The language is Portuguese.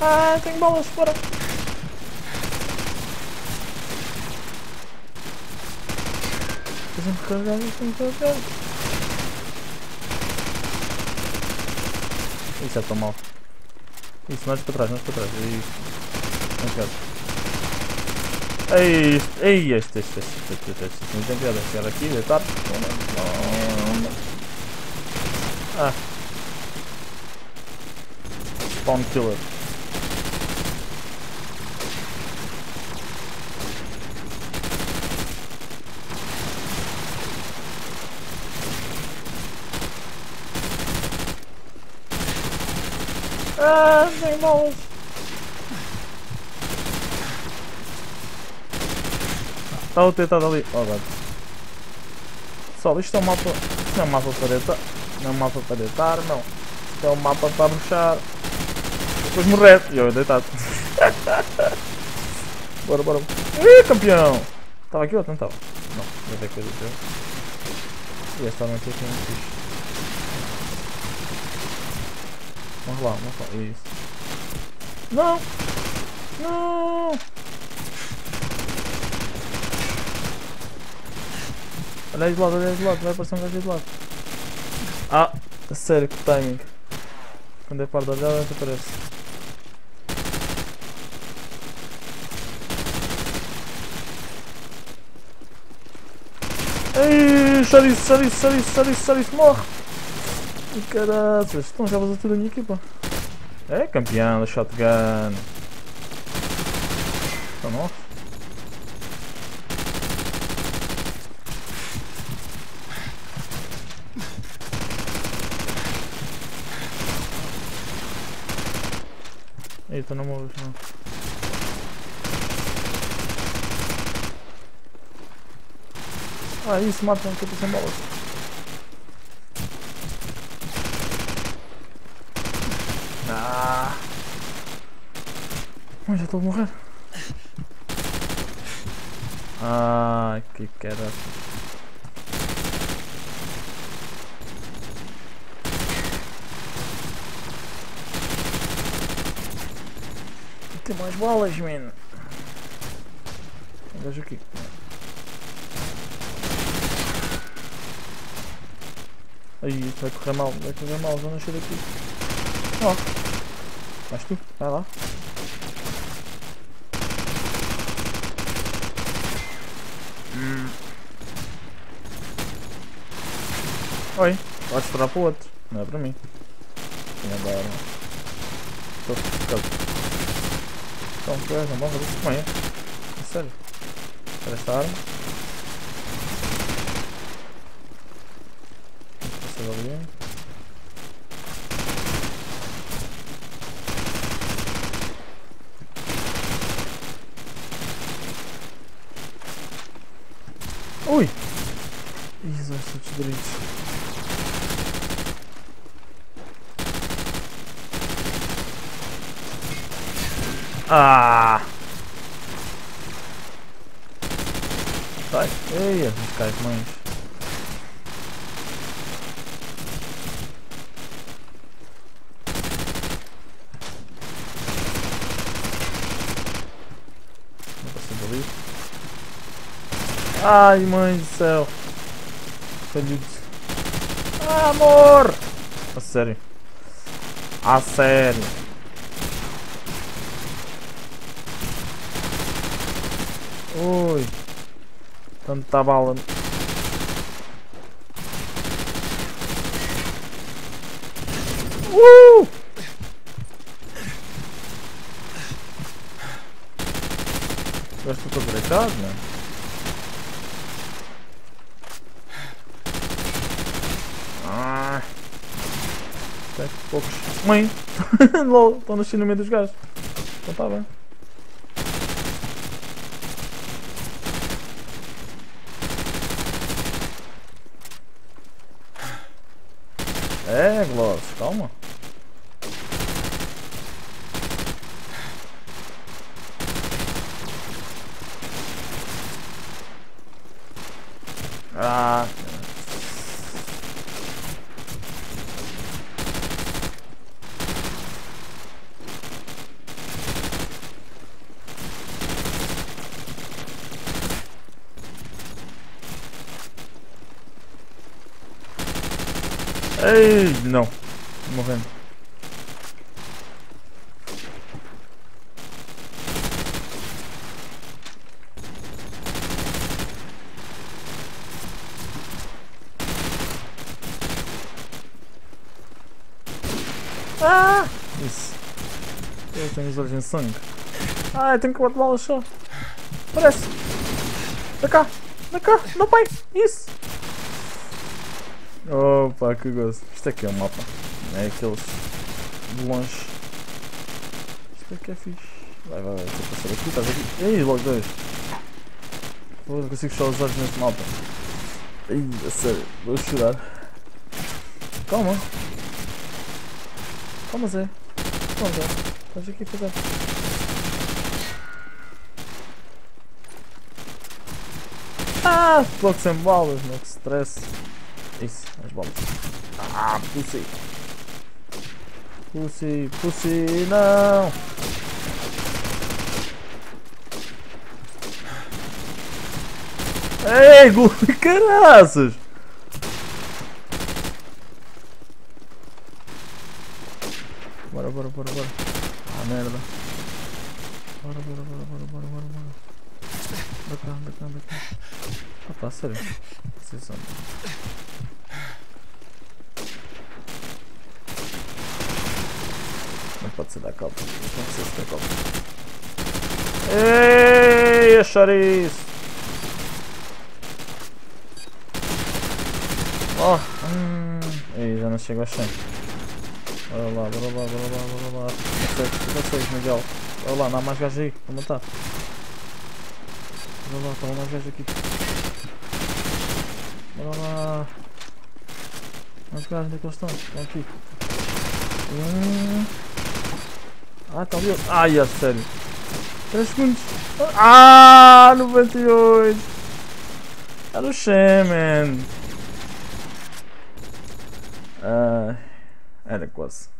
Ah, tem balas fora. Tem que carregar. Isso é tão mal. Isso, mais para trás. Isso. Ei, este. Não tem piada. Chegar aqui, deitar. Ah. Spawn killer. Ah, tem balas. Está o tentado ali. Oh, God. Pessoal, isto é um mapa. Isto é um mapa para deitar. Não é um mapa para deitar, não. Isto é um mapa para bruxar. Depois morrer. E eu deitado. Bora. Ih, campeão! Estava aqui ou não estava? Não, não tem coisa aqui. E esta não tem aqui um bicho. Vamos lá, isso. Não! Olha aí de lado, vai aparecer um gajo de lado. Ah, a sério, que timing. Quando é par de olhar, aparece. Ei, sai disso, morre! Caralho, estão já vazando tudo a minha equipa. É campeão da shotgun. Está morto. Eita, não morres não. Ah, isso mata, que eu tô sem balas. Já estou a morrer. Ai, que caralho. Tem mais balas, menino. Vejo aqui. Aí, vai correr mal, vou nascer daqui. Ó. Mas tu, vai lá. Oi, pode esperar para o outro, não é para mim. E agora estou ficando. Então, que não vão fazer isso com ele. É sério. Para esta arma. Vou passar ali. Ui! Isso, estou destruído. Ah! Sai! Ei, os caras mães! Não passando ali! Ai, mãe do céu! Saludos! Amor! A sério! Ui, tanta bala. Gosto de brecar, né? Ah, até que poucos. Mãe, lol, estão nascendo no meio dos gajos. Então tá bem. É, Gloss, calma. Ah, Ei, não. Tô morrendo. Ah! Isso. Eu tenho os olhos em sangue. Ah, eu tenho que botar lá só. Parece. Vai cá. Vai cá. Não, pai. Isso. Opa, que gosto. Isto aqui é um mapa. Não é aqueles de longe. Isto aqui é fixe. Vai, vai, vai. Vou passar aqui. Estás aqui. Ei, logo dois. Eu não consigo fechar os olhos nesse mapa. Ei, a sério. Vou chorar. Calma. Calma, Zé. Calma, Zé. Estás aqui a fazer. Ah, bloco sem balas, meu, que stress. Isso, as balas. Ah, pussy. Pussy, pussy, não. Ei, caraças. Bora, bora, bora, bora. Ah, merda. Bora, bora, bora, bora, bora, bora, bora. Anda cá. Ah, pássaro. Vocês são. Não pode ser da cobra. Não precisa ser da cobra. Ei, achar isso. Ó. Ei, já não chegou a chance. Bora lá. Não sei, Miguel. Bora lá, não há mais gajo aí. Vou matar. Bora lá, toma mais gajo aqui. Bora lá. Mas gajo, onde é que eles estão? Estão aqui. Ah, tá ali. Ai, a sério. 3 segundos. Ah, 98. Era o Sheman. Era quase.